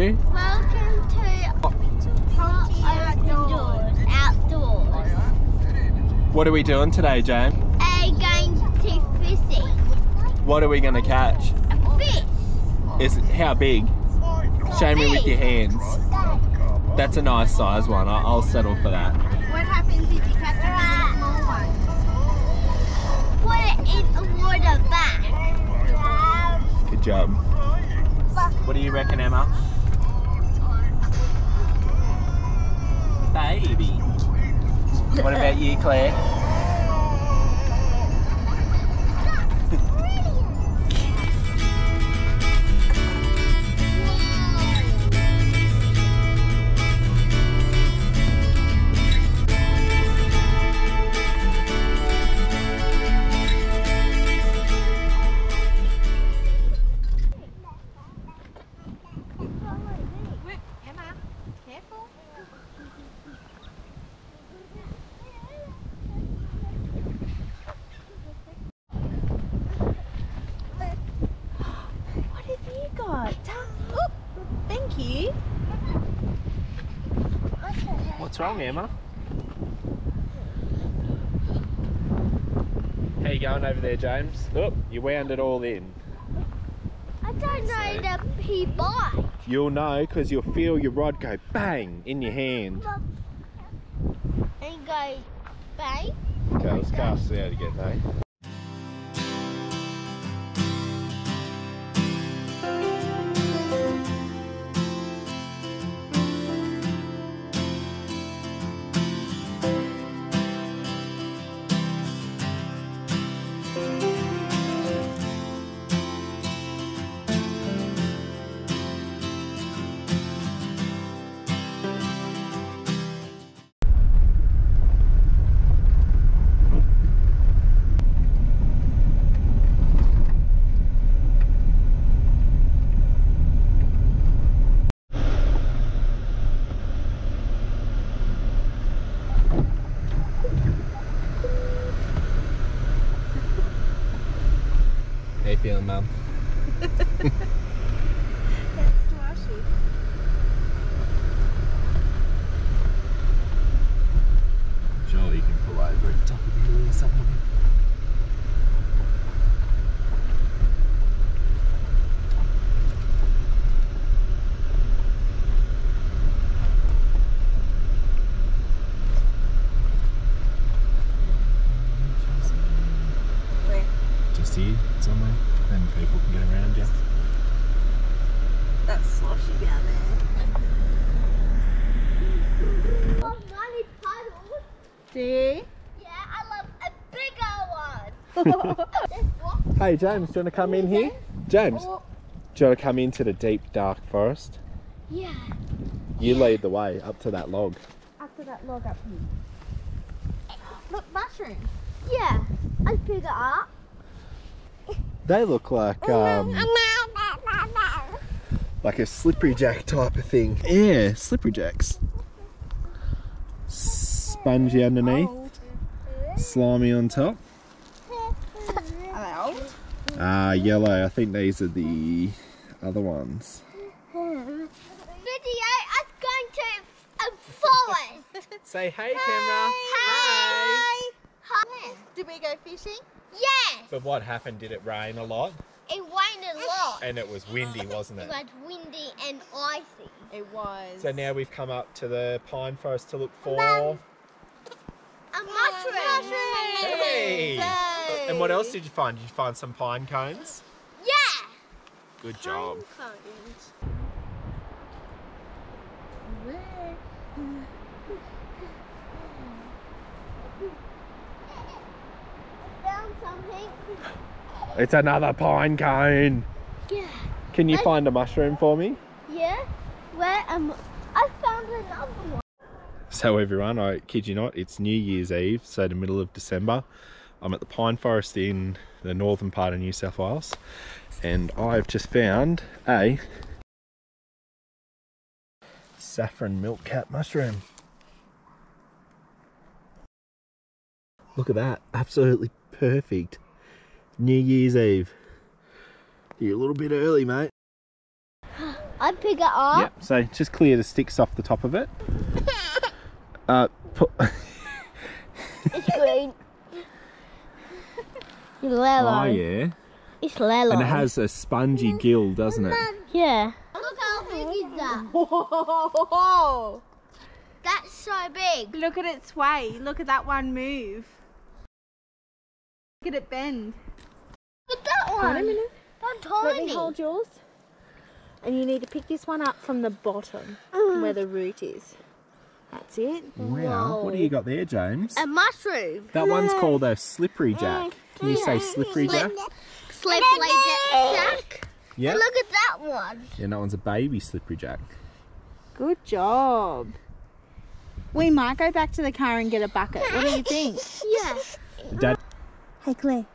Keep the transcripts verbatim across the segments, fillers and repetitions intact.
Welcome to outdoors. outdoors. What are we doing today, Jane? We're going to fishing. What are we going to catch? A fish. Is it, how big? Show me with your hands. That's a nice size one. I'll, I'll settle for that. What happens if you catch a small one? Put it in the water back. Good job. What do you reckon, Emma? Baby. What about you, Claire? What's wrong, Emma? How you going over there, James? Look, you wound it all in. I don't know that he bite. You'll know because you'll feel your rod go bang in your hand. And go bang. Okay, let's cast it out again, eh? How you feeling, Mum? It's slushy. Surely you can pull over at the top of the hill or something. Somewhere, then people can get around you. That's sloshy down there. Oh, mine is puddles. Do you? Yeah, I love a bigger one. Hey James, do you want to come in here? James, oh. Do you want to come into the deep dark forest? Yeah. You yeah. lead the way up to that log. Up to that log up here. Look, mushrooms. Yeah, I pick it up. They look like um, like a Slippery Jack type of thing. Yeah, Slippery Jacks. Spongy underneath, slimy on top. Ah, uh, yellow. I think these are the other ones. Video is going to a forest. Say hey, hey. Camera. Hey. Hi. Did we go fishing? Yes! But what happened? Did it rain a lot? It rained a lot. And it was windy, wasn't it? It was windy and icy. It was. So now we've come up to the pine forest to look for... Mum. A mushroom! mushroom. Hey. Hey! And what else did you find? Did you find some pine cones? Yeah! Good pine job. Cones. It's another pine cone. Yeah. Can you I, find a mushroom for me? Yeah. Where am I? Found another one. So everyone, I kid you not, it's New Year's Eve, so the middle of December. I'm at the pine forest in the northern part of New South Wales, and I've just found a saffron milk cap mushroom. Look at that, absolutely perfect. New Year's Eve. You're a little bit early, mate. I pick it up. Yep, so just clear the sticks off the top of it. uh, put It's green. It's yellow. Oh yeah. It's yellow. And it has a spongy gill, doesn't it? Yeah. Look how big is that. Whoa. That's so big. Look at it sway. Look at that one move. Look at it bend. Look at that one. Wait a minute. That's tiny. Let me hold yours. And you need to pick this one up from the bottom, mm. where the root is. That's it. Wow. Whoa. What do you got there, James? A mushroom. That no. one's called a slippery jack. Can you say slippery jack? Slippery jack. Yeah. Look at that one. Yeah, that one's a baby slippery jack. Good job. We might go back to the car and get a bucket. What do you think? Yeah. Dad. Hey, Claire.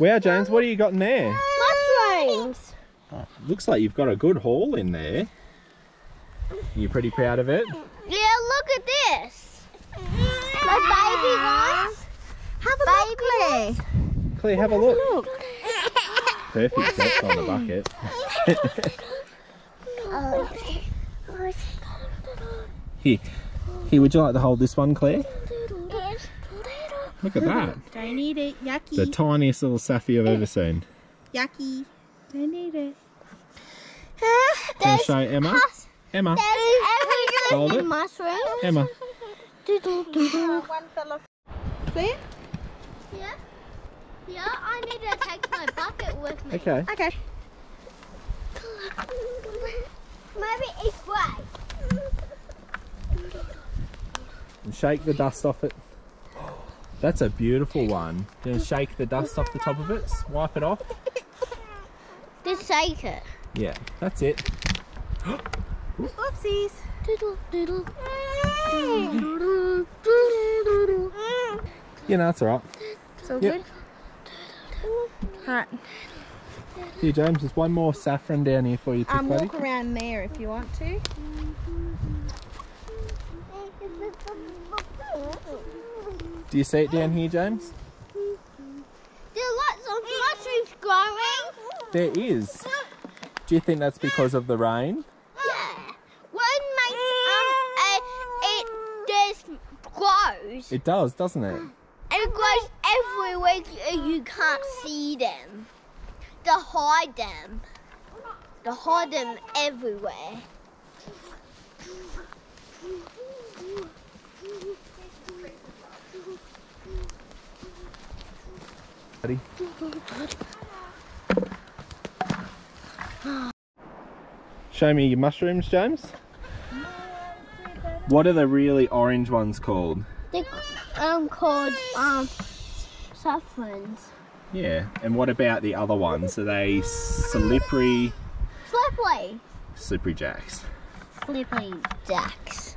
Wow, James, what do you got in there? Mushrooms. Oh, looks like you've got a good haul in there. Are you pretty proud of it? Yeah, look at this. The baby ones. Have a baby look, Claire. Claire, have a look. look. Perfect set on the bucket. Here, here, would you like to hold this one, Claire? Look at that. Don't eat it. Yucky. The tiniest little saffy I've ever seen. Yucky. Don't eat it. Can I show Emma? Emma. Hold it. Mushroom. Emma. See it? Yeah. Yeah, I need to take my bucket with me. Okay. Okay. Maybe it's right. And shake the dust off it. That's a beautiful one. Gonna shake the dust off the top of it, wipe it off. Just shake it. Yeah, that's it. Whoopsies. Doodle, doodle. You know, that's alright. It's all yep. good. Alright. Here, James, there's one more saffron down here for you to um, walk around there if you want to. Do you see it down here, James? There are lots of mushrooms growing. There is. Do you think that's because of the rain? Yeah. Rain makes um, a, it just grows. It does, doesn't it? It grows every week and you can't see them. They hide them. They hide them everywhere. Ready? Show me your mushrooms, James. What are the really orange ones called? They're um, called um, saffrons. Yeah, and what about the other ones? Are they slippery? Slippery. Slippery jacks. Slippery jacks.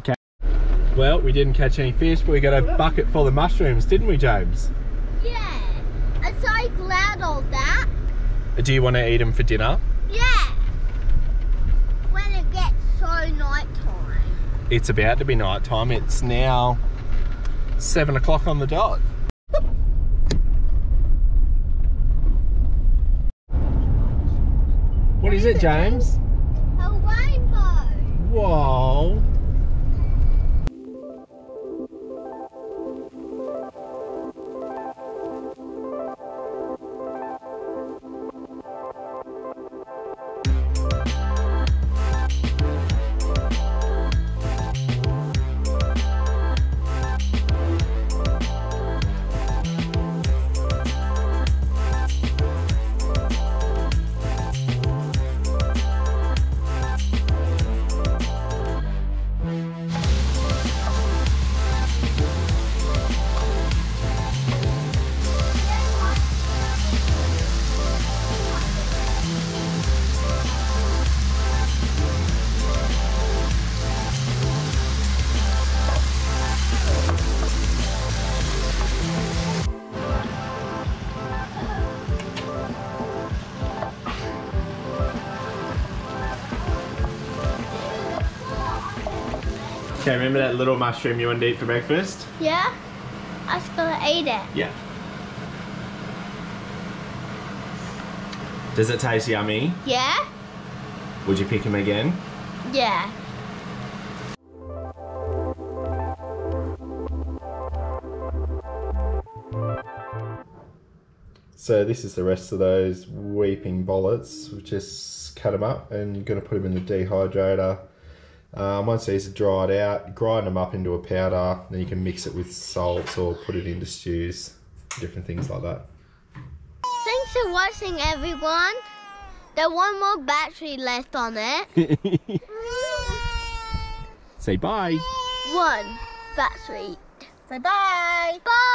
Okay. Well, we didn't catch any fish, but we got a bucket full of mushrooms, didn't we, James? Yeah, I'm so glad all that. Do you want to eat them for dinner? Yeah, when it gets so night time. It's about to be night time. It's now seven o'clock on the dot. What is it, James? A rainbow. Whoa. Okay, remember that little mushroom you wanted to eat for breakfast? Yeah. I was gonna eat it. Yeah. Does it taste yummy? Yeah. Would you pick him again? Yeah. So this is the rest of those weeping boletes. We've just cut them up and going to put them in the dehydrator. Um, once these are dried out, grind them up into a powder, then you can mix it with salts or put it into stews, different things like that. Thanks for watching, everyone. There's one more battery left on it. Say bye. One battery. Say bye. Bye.